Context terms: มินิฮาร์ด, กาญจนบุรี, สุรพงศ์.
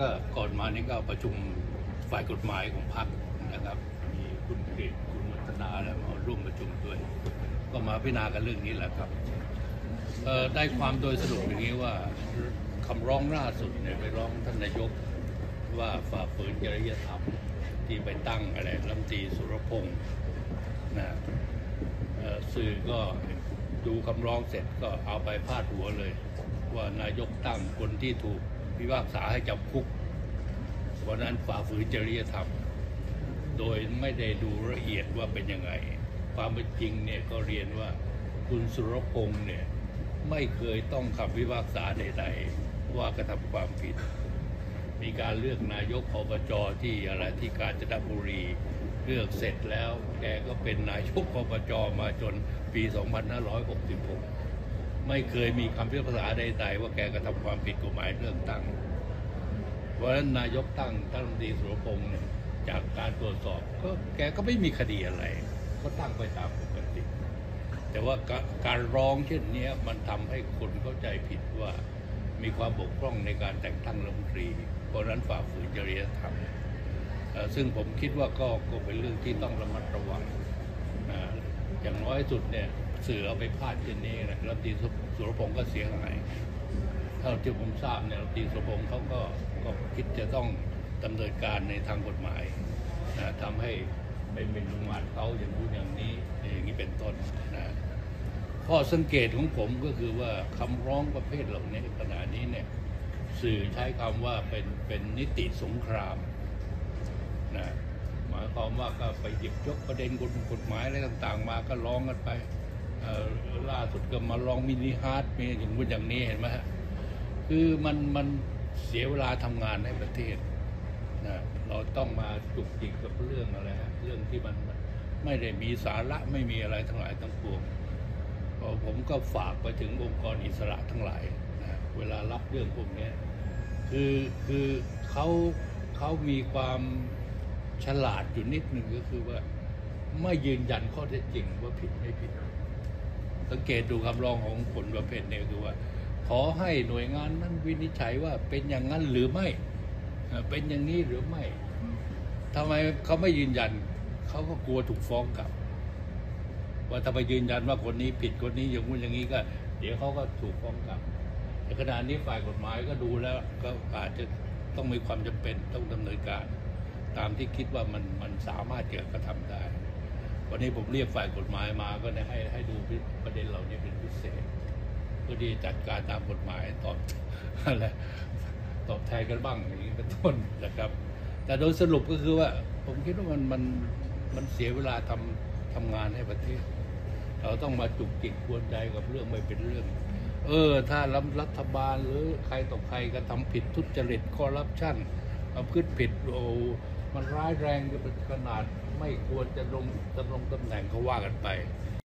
ก็ก่อนมานี่ก็ประชุมฝ่ายกฎหมายของพรรคนะครับมีคุณเกษคุณวัฒนาและมาร่วมประชุมด้วยก็มาพิจารณากันเรื่องนี้แหละครับได้ความโดยสรุปอย่างนี้ว่าคำร้องล่าสุดเนี่ยไปร้องท่านนายกว่าฝ่าฝืนจริยธรรมที่ไปตั้งอะไรรัฐมนตรีสุรพงศ์นะสื่อก็ดูคำร้องเสร็จก็เอาไปพาดหัวเลยว่านายกตั้งคนที่ถูกพิพากษาให้จำคุกวันนั้นฝ่าฝืนจริยธรรมโดยไม่ได้ดูละเอียดว่าเป็นยังไงความเป็นจริงเนี่ยก็เรียนว่าคุณสุรพงศ์เนี่ยไม่เคยต้องคำพิพากษาใดๆว่ากระทำความผิดมีการเลือกนายกอบจ.ที่อะไรที่กาญจนบุรีเลือกเสร็จแล้วแกก็เป็นนายกอบจ.มาจนปี2566ไม่เคยมีคำพิพากษาใดๆว่าแกกระทำความผิดกฎหมายเลือกตั้งเพราะฉะนั้นนายกตั้งท่านรัฐมนตรีสุรพงศ์เนี่ยจากการตรวจสอบก็แกก็ไม่มีคดีอะไรก็ตั้งไปตามปกติแต่ว่าการร้องเช่นนี้มันทำให้คนเข้าใจผิดว่ามีความบกพร่องในการแต่งตั้งรัฐมนตรีเพราะนั้นฝ่าฝืนจริยธรรมซึ่งผมคิดว่าก็เป็นเรื่องที่ต้องระมัดระวังอย่างน้อยสุดเนี่ยสื่อเอาไปพาดเช่นนี้นะรัฐมนตรีสุรพงศ์ก็เสียหายเท่าที่ผมทราบเนี่ยรัฐมนตรีสุรพงศ์เขาก็คิดจะต้องดำเนินการในทางกฎหมายทำให้ไปเป็นลุงหมาดเขาอย่างนู้นอย่างนี้อย่างนี้เป็นต้นนะข้อสังเกตของผมก็คือว่าคำร้องประเภทเหล่านี้ขณะนี้เนี่ยสื่อใช้คำว่าเป็นนิติสงครามนะหมายความว่าก็ไปหยิบยกประเด็นกฎหมายอะไรต่างๆมาก็ร้องกันไปล่าสุดก็มาร้องมินิฮาร์ดมีอย่างนู้นอย่างนี้เห็นไหมคือมันเสียเวลาทำงานในประเทศนะเราต้องมาจุกจิกกับเรื่องอะไรเรื่องที่มันไม่ได้มีสาระไม่มีอะไรทั้งหลายทั้งปวงผมก็ฝากไปถึงองค์กรอิสระทั้งหลายนะเวลารับเรื่องพวกนี้คือเขามีความฉลาดอยู่นิดหนึ่งก็คือว่าไม่ยืนยันข้อเท็จจริงว่าผิดไม่ผิดสังเกตดูคำร้องของผลประเภทนี้คือว่าขอให้หน่วยงานนั้นวินิจฉัยว่าเป็นอย่างนั้นหรือไม่เป็นอย่างนี้หรือไม่ทำไมเขาไม่ยืนยันเขาก็กลัวถูกฟ้องกลับว่าถ้าไปยืนยันว่าคนนี้ผิดคนนี้อย่างนู้นอย่างนี้ก็เดี๋ยวเขาก็ถูกฟ้องกลับแต่ขณะนี้ฝ่ายกฎหมายก็ดูแล้วก็อาจจะต้องมีความจำเป็นต้องดำเนินการตามที่คิดว่ามันสามารถจะกระทำได้วันนี้ผมเรียกฝ่ายกฎหมายมาก็ให้ดูประเด็นเหล่านี้เป็นพิเศษเพื่อที่จัดการตามกฎหมายตอบแทนกันบ้างอย่างนี้เป็นต้นนะครับแต่โดยสรุปก็คือว่าผมคิดว่ามันเสียเวลาทำงานให้ประเทศเราต้องมาจุกจิกกวนใจกับเรื่องไม่เป็นเรื่องถ้ารัฐบาลหรือใครต่อใครก็ทำผิดทุจริตคอร์รัปชันเอาขึ้นผิดโอ้มันร้ายแรงจนขนาดไม่ควรจะลงตำแหน่งเขาว่ากันไป